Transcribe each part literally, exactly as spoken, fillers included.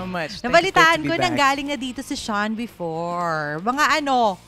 so much. Nabalitaan ko nang galing na dito si Sean before. Mga ano,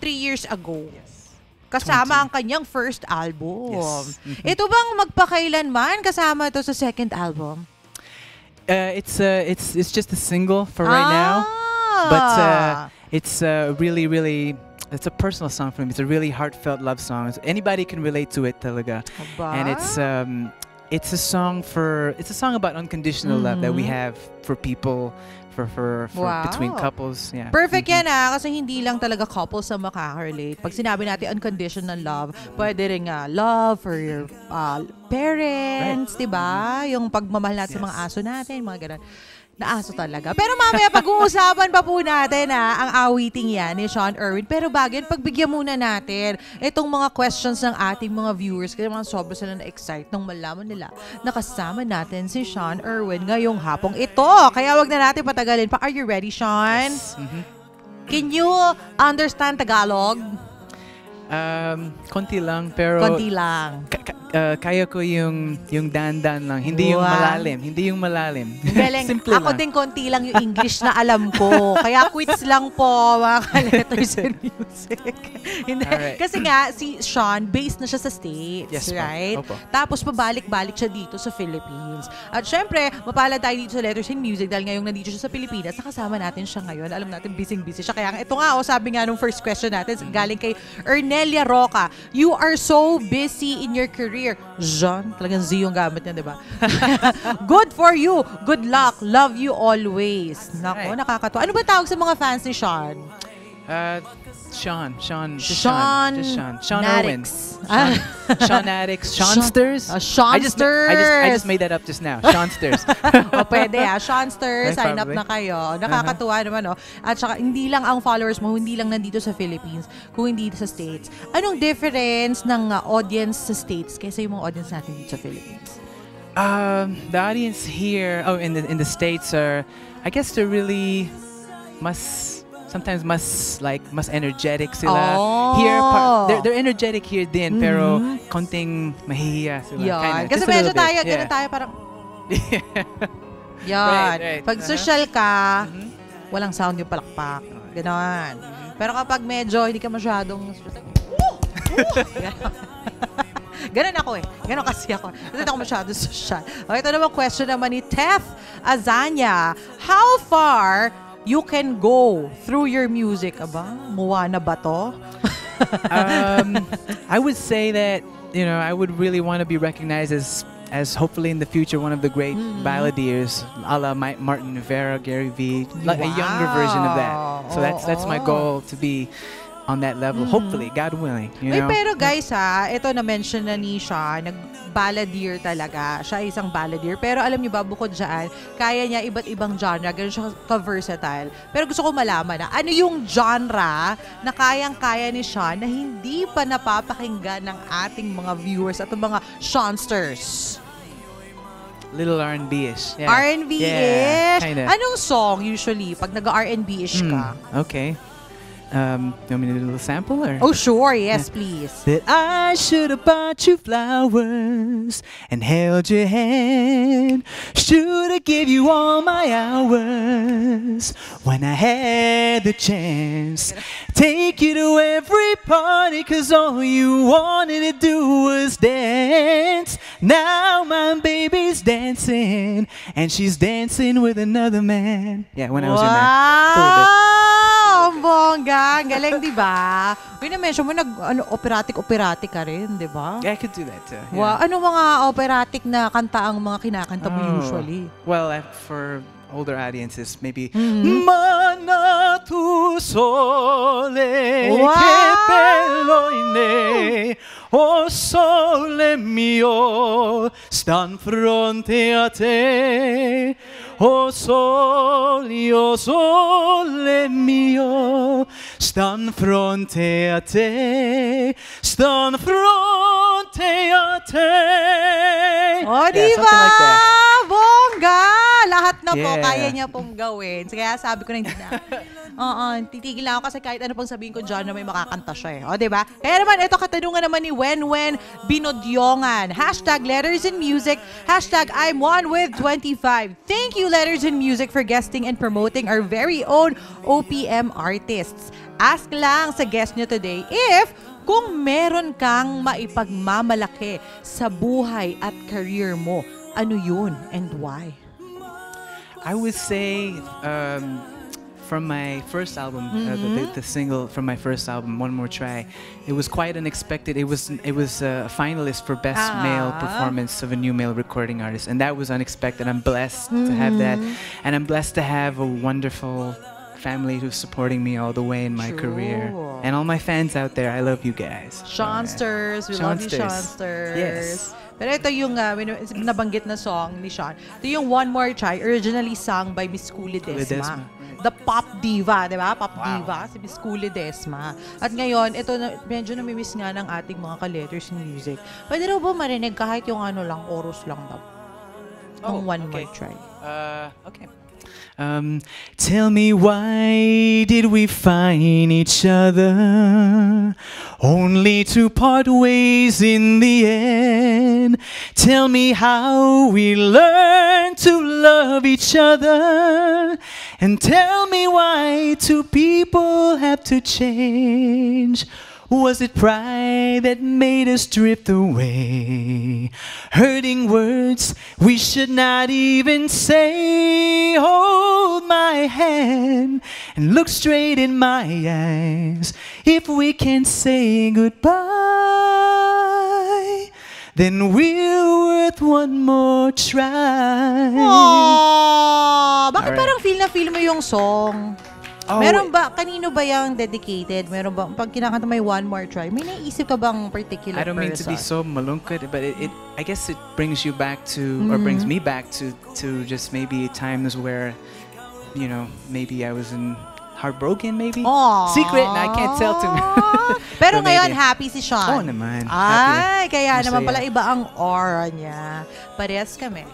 three years ago. Yes. Kasama twenty ang kanyang first album. Yes. Mm-hmm. Ito bang magpakailanman kasama ito sa second album? Uh, it's uh, it's it's just a single for ah. right now. But uh, it's uh, really, really... It's a personal song for me. It's a really heartfelt love song. Anybody can relate to it, talaga. Aba? And it's um, it's a song for it's a song about unconditional mm-hmm. love that we have for people, for for, for wow. between couples. Yeah. Perfect mm-hmm. yan ah, kasi hindi lang talaga couples ang makarelate. Pag sinabi natin unconditional love, pwede rin ah, love for your uh, parents, right. Diba? Yung pagmamahal natin yes. sa mga aso natin, mga ganun. Naaso talaga. Pero mamaya pag-uusapan pa po natin ha, ang awiting yan ni Sean Erwin. Pero bagay, pagbigyan muna natin itong mga questions ng ating mga viewers kasi mga sobrang sila na-excite nung malaman nila na kasama natin si Sean Erwin ngayong hapong ito. Kaya wag na natin patagalin pa. Are you ready, Sean? Yes. Mm-hmm. Can you understand Tagalog? Um, konti lang pero... Konti lang. Uh, kaya ko yung yung dandan lang, hindi wow. yung malalim, hindi yung malalim. Simple ako lang. Din konti lang yung English na alam ko. Kaya quits lang po mga Letters and Music. Hindi, right. Kasi nga si Sean based na siya sa States, yes, right? Pa. Tapos pabalik-balik siya dito sa Philippines. At syempre, mapalad tayo dito sa Letters and Music dahil ngayong nandito siya sa Pilipinas, nakasama natin siya ngayon. Alam natin busy-busy siya. Kaya ito nga, oh, sabi nga nung first question natin galing kay Ernelia Roca. You are so busy in your career. Jean, talagang Z yung gamit niya, di ba? Good for you. Good luck. Love you always. Nako, nakakatawa. Ano ba tawag sa mga fans ni Sean? Uh, Sean. Sean. Sean. Sean. Sean Erwin. Sean, Sean Addicts. Seansters. Uh, Seansters. I just, I, just, I just made that up just now. Seansters. O, pwede ah. Seansters. Sign up na kayo. Nakakatuwa naman, no? At saka, hindi lang ang followers mo, hindi lang nandito sa Philippines, kung hindi sa States. Anong difference ng uh, audience sa States kaysa yung mga audience natin dito sa Philippines? Um, the audience here, oh, in the, in the States are, I guess they're really, mas... Sometimes mas like mas energetic sila oh. here. Par they're, they're energetic here din, mm-hmm. pero konting mahihiya sila. Yeah. Kinda, kasi medyo tayo, yeah. ganun tayo parang... Yan. Right, right. Pag uh-huh. social ka, mm-hmm. walang sound yung palakpak. Ganun. Mm-hmm. Pero kapag medyo hindi ka masyadong... Ganun ako eh. Ganun kasi ako. Ganun ako masyado social. Okay, ito naman question naman ni Tef Azania. How far... You can go through your music, aba? Muwa na ba to? um, I would say that, you know, I would really want to be recognized as, as hopefully in the future, one of the great mm. balladeers, a la Martin Rivera, Gary Vee, like wow. a younger version of that. So oh, that's that's oh. my goal, to be on that level. Mm. Hopefully, God willing. You Ay, know? Pero guys ha, ito na-mention na ni Sean, nag-balladeer talaga. Siya isang balladeer. Pero alam niyo ba, bukod dyan, kaya niya iba't ibang genre. Ganun siya ka-versatile. Pero gusto ko malaman na, ano yung genre na kayang-kaya ni Sean na hindi pa napapakinggan ng ating mga viewers at mga Seansters? Little R and B-ish. Yeah. R and B-ish? Yeah, kinda. Anong song usually pag nag-R and B-ish mm, ka? Okay. Um, you want me to do a little sample? Or? Oh, sure. Yes, yeah. please. That I should have bought you flowers and held your hand. Should have give you all my hours when I had the chance. Take you to every party because all you wanted to do was dance. Now my baby's dancing and she's dancing with another man. Yeah, when I was wow. your man. Wow! Ang bongga. Ang galing, di ba? Pina-mention mo, nag-operatic-operatic ano, ka rin, di ba? Yeah, I could do that too. Yeah. Wow. Ano mga operatic na kanta ang mga kinakanta mo oh. usually? Well, for older audiences, maybe... Mm-hmm. Manatu sole wow. que peloine o sole mio stan fronte a te. Oh sole, oh sole mio, stan fronte a te, stan fronte a te. Oh, yeah, diba? Like bongga! Lahat na Nakita yeah. ko, kaya niya pong gawin. Kaya sabi ko na, hindi na. Oo, titigil lang ako kasi kahit ano pong sabihin ko dyan na may makakanta siya eh. O, diba? Kaya naman, ito katanungan naman ni Wenwen Binodyongan. Hashtag Letters and Music. Hashtag I'm One with twenty-five. Thank you, Letters and Music, for guesting and promoting our very own O P M artists. Ask lang sa guest nyo today if kung meron kang maipagmamalaki sa buhay at career mo, ano yun and why? I would say um, from my first album, mm-hmm. uh, the, the, the single from my first album, One More Try, it was quite unexpected. It was it was a finalist for Best ah. Male Performance of a New Male Recording Artist, and that was unexpected. I'm blessed mm-hmm. to have that, and I'm blessed to have a wonderful family who's supporting me all the way in my True. career, and all my fans out there. I love you guys. Seansters, we Seansters. love you, Seansters. Yes. Pero ito yung uh, nabanggit na song ni Sean. Ito yung One More Try, originally sung by Biskouli Desma. Desma. The pop diva, di ba? Pop wow. diva, si Biskouli Desma. At ngayon, ito medyo namimiss nga ng ating mga ka-letters in music. Pwede rin ba marinig kahit yung ano lang, oros lang daw? Oh, One okay. More Try. Uh, okay. Um, tell me, why did we find each other only to part ways in the end? Tell me how we learned to love each other, and tell me why two people have to change. Was it pride that made us drift away? Hurting words we should not even say. Hold my hand and look straight in my eyes. If we can't say goodbye, then we're worth one more try. Aww! Bakit parang feel na feel mo yung song? Oh, meron ba, kanino ba yung dedicated? Meron ba, pag kinakanta may One More Try, may naisip ka bang particular person? I don't mean person? to be so malungkot, but it, it, I guess it brings you back to, mm-hmm. or brings me back to, to just maybe times where, you know, maybe I was in heartbroken, maybe? Aww. Secret, I can't tell to me. Pero ngayon, happy si Sean. Oo oh, naman. Ay, happy. Kaya I'm naman so, pala yeah. iba ang aura niya. Parehas kami.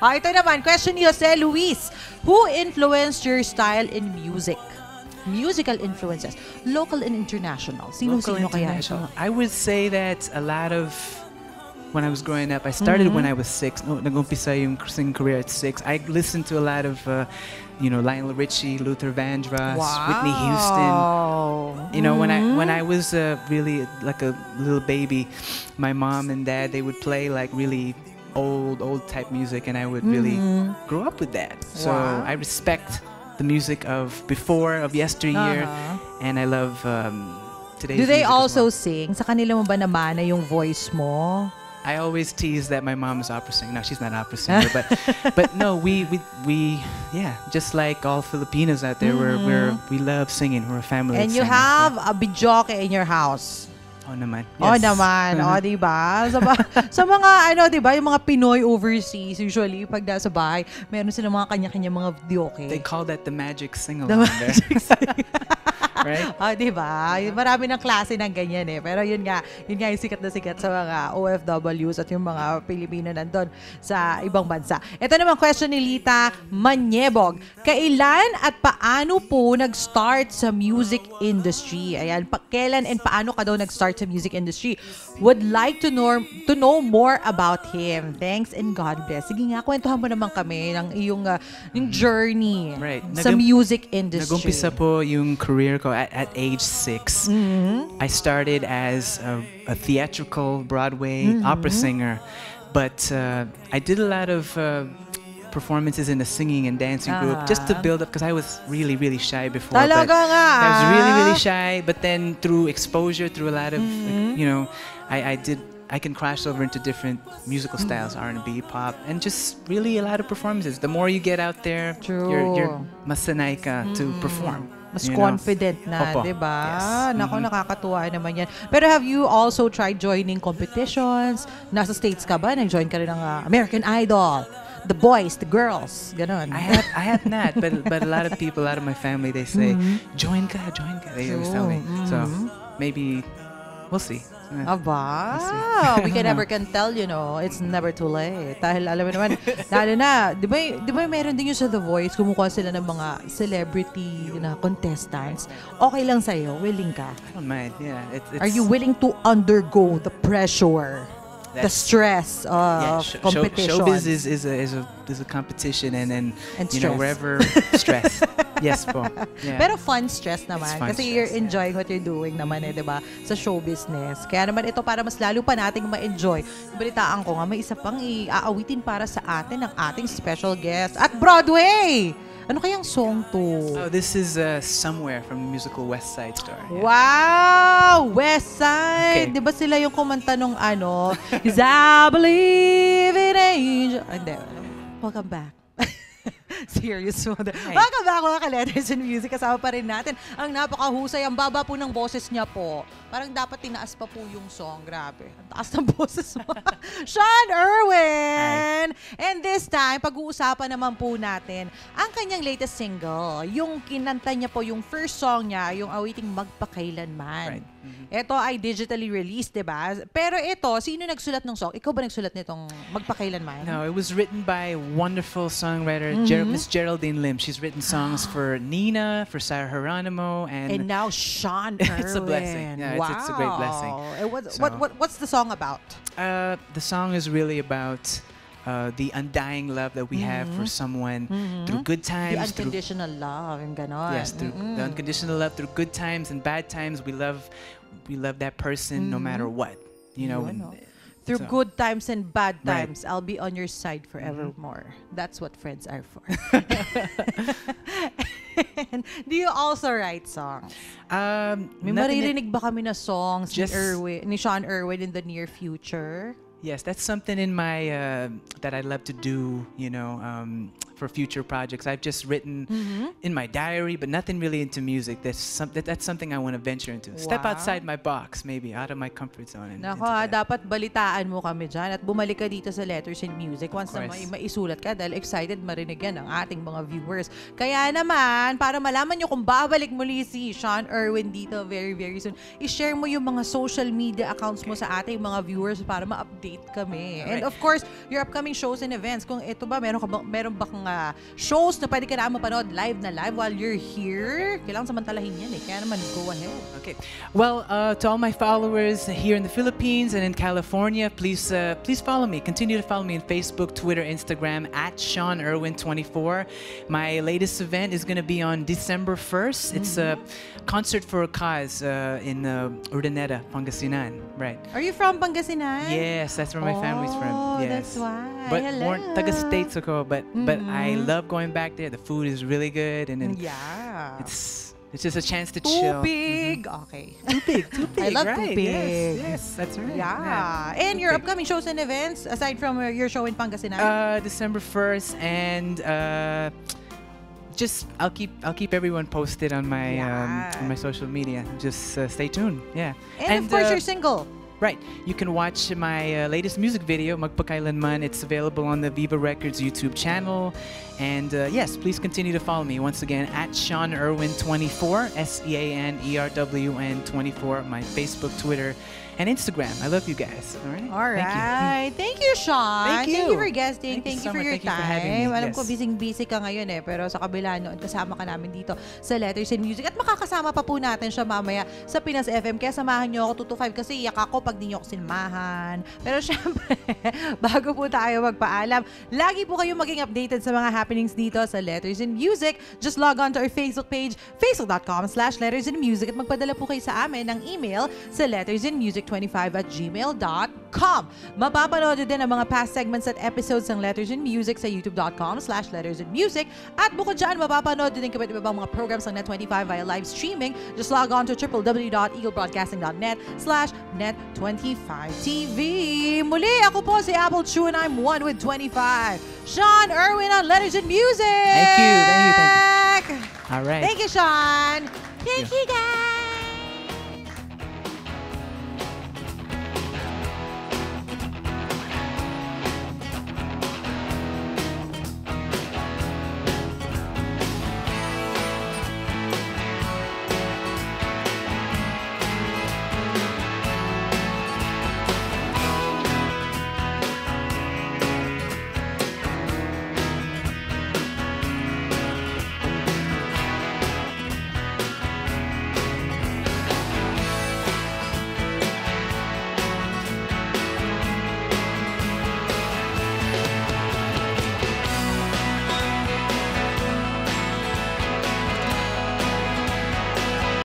Oh, ito naman, question ni Jose Luis. Who influenced your style in music? Musical influences, local and international. Sino, local sino international. Kaya? I would say that a lot of when I was growing up, I started mm-hmm. when I was six. No, nag-umpisa yung singing career at six. I listened to a lot of, uh, you know, Lionel Richie, Luther Vandross, wow. Whitney Houston. You know, mm-hmm. when I when I was uh, really like a little baby, my mom and dad, they would play like really old, old type music, and I would really mm-hmm. grow up with that. So wow. I respect the music of before, of yesteryear, uh-huh. and I love um, today's music. Do they also well. sing? Sa kanila mo ba naman na yung voice mo? I always tease that my mom is opera singer. No, she's not an opera singer, but but no, we we we yeah, just like all Filipinos out there, mm-hmm. we're we're we love singing. We're a family. And you singing, have so. a bijoke in your house. Oh naman. Yes. Oh naman. Oh, diba? Sa, sa mga, ano, diba? Yung mga Pinoy overseas, usually, pag nasa bahay, meron silang mga kanya-kanya mga videoke. They call that the magic sing-along there. Magic sing right? Oh, diba? Marami ng klase ng ganyan eh. Pero yun nga, yun nga yung sikat na sikat sa mga O F Ws at yung mga Pilipino nandun sa ibang bansa. Ito naman, question ni Lita Manyebog. Kailan at paano po nag-start sa music industry? Ayan, pa kailan and paano ka daw nag-start the music industry? Would like to know to know more about him. Thanks and God bless. Sige nga, kwentuhan mo naman kami ng iyong uh, yung journey right. sa Nagum music industry. Nagumpisa po yung career ko at, at age six. Mm-hmm. I started as a, a theatrical Broadway mm-hmm. opera singer, but uh, I did a lot of uh, performances in a singing and dancing uh-huh. group just to build up, because I was really, really shy before. Talaga nga. I was really, really shy, but then through exposure, through a lot of, mm-hmm. like, you know, I, I did, I can cross over into different musical styles, mm-hmm. R and B, pop, and just really a lot of performances. The more you get out there, True. you're, you're masanay ka mm-hmm. to perform. Mas you confident know. na, di ba? Yes. Nako, mm-hmm. nakakatuwa naman yan. Pero have you also tried joining competitions? Nasa States ka ba? Nag-join ka rin ng uh, American Idol? The boys, the girls, ganon. I have, I have not, but but a lot of people, a lot of my family, they say, mm-hmm. join ka, join ka. They always tell me. Mm-hmm. So maybe we'll see. Aba, we can never can tell, you know, it's never too late. Dahil alam mo naman, lalo na, di ba, di ba meron din yung sa The Voice, kumukuha sila ng mga celebrity na contestants. Okay lang sa'yo, willing ka? I don't mind, yeah. It, it's, are you willing to undergo the pressure, the stress of yeah, sh competition? Show, showbiz is, is, a, is, a, is a competition and, and, and you stress. know, wherever stress. Yes po. Yeah. Pero fun stress naman. Fun Kasi stress, you're enjoying yeah. what you're doing naman eh, di ba? Sa show business. Kaya naman ito para mas lalo pa nating ma-enjoy. Balitaan ko nga, may isa pang i-aawitin para sa atin ng ating special guest at Broadway! Ano kayang song to? Oh, this is uh, Somewhere from the musical West Side Story. Yeah. Wow! West Side! Okay. Di ba sila yung kumanta nung ano? Is I believe in angels. And then, welcome back. Serious mo. Welcome back mga ka-Letters and Music. Kasama pa rin natin ang napakahusay. Ang baba po ng boses niya po. Parang dapat tinaas pa po yung song. Grabe. Ang taas ng boses mo. Sean Erwin! Hi. And this time, pag-uusapan naman po natin ang kanyang latest single. Yung kinanta niya po, yung first song niya, yung awiting Magpakailanman. Right. Ito ay digitally released, diba? Pero ito, sino nagsulat ng song? Ikaw ba nagsulat nitong Magpakailanman? No, it was written by wonderful songwriter mm-hmm. Ger Miss Geraldine Lim. She's written songs for Nina, for Sarah Geronimo, and and now Sean Erwin. It's a blessing. Yeah, wow, it's, it's a great blessing. It was, so, what, what what's the song about? Uh, the song is really about Uh, the undying love that we mm-hmm. have for someone mm-hmm. through good times. The unconditional through, love and ganon. Yes, through mm-hmm. the unconditional love through good times and bad times. We love, we love that person mm-hmm. no matter what. You know. No, and, no. Through so. good times and bad times, right. I'll be on your side forevermore. Mm-hmm. That's what friends are for. And do you also write songs? Um, May maririnig ba kami na songs ni Erwin, ni Sean Erwin in the near future? Yes, that's something in my uh, that I love to do, you know, um, for future projects. I've just written mm-hmm. in my diary, but nothing really into music. That's some, that, that's something I want to venture into. Wow. Step outside my box, maybe out of my comfort zone. And Nako, dapat balitaan mo kami diyan at bumalik ka dito sa Letters and Music once na may maisulat ka dahil excited marinig yan ang ating mga viewers. Kaya naman, para malaman nyo kung babalik muli si Sean Erwin dito very very soon, i-share mo yung mga social media accounts okay. mo sa ating mga viewers para ma-update kami. Right. And of course, your upcoming shows and events. Kung ito ba, meron, ka ba, meron bang uh, shows na pwede ka na mapanood live na live while you're here? Kailangan samantalahin yan eh. Kaya naman, go ahead. Okay. Well, uh, to all my followers here in the Philippines and in California, please uh, please follow me. Continue to follow me on Facebook, Twitter, Instagram, at Sean Erwin twenty-four. My latest event is going to be on December first. Mm-hmm. It's a concert for a cause uh, in uh, Urdaneta, Pangasinan. Right. Are you from Pangasinan? Yes. That's where my oh, family's from. Yes. That's why. But Hello. Born taga States ako, but mm-hmm. but I love going back there. The food is really good, and it, yeah, it's it's just a chance to too chill. Too big, mm-hmm. okay. Too big, too big. I love right. too big. Yes, yes, that's right. Yeah, yeah. And too your big. upcoming shows and events aside from your show in Pangasinan. Uh, December first and. Uh, Just I'll keep I'll keep everyone posted on my yeah. um, on my social media. Just uh, stay tuned. Yeah. And, and of course uh, you're single. Right. You can watch my uh, latest music video, Magpakailanman. It's available on the Viva Records YouTube channel. And uh, yes, please continue to follow me once again at Sean Erwin twenty-four, S E A N E R W N twenty-four. My Facebook, Twitter, and Instagram. I love you guys. All right. All right. Thank you, Thank you Sean. Thank you. Thank you for guesting. Thank, Thank you, you so for your Thank time. You for having me. Alam yes. ko busy-busy ka ngayon eh, pero sa kabila noon kasama ka namin dito sa Letters and Music at makakasama pa po natin siya mamaya sa Pinas F M. Kaya samahan niyo ako two to five kasi iyak ako pag di niyo ako sinamahan. Pero syempre, bago po tayo magpaalam, lagi po kayong maging updated sa mga happenings dito sa Letters and Music. Just log on to our Facebook page, facebook dot com slash letters and music at magpadala po kayo sa amin ng email sa letters and music twenty-five at gmail dot com. Mapapanood din ang mga past segments at episodes ng Letters and Music sa youtube dot com slash letters and music at bukod dyan, mapapanood din kapat ibang mga programs ng Net twenty-five via live streaming. Just log on to w w w dot eagle broadcasting dot net slash net twenty-five t v. Muli, ako po si Apple Chu and I'm one with twenty-five. Sean Erwin on Letters and Music! Thank you, thank you, thank you. All right. Thank you, Sean. Thank yeah. you, guys.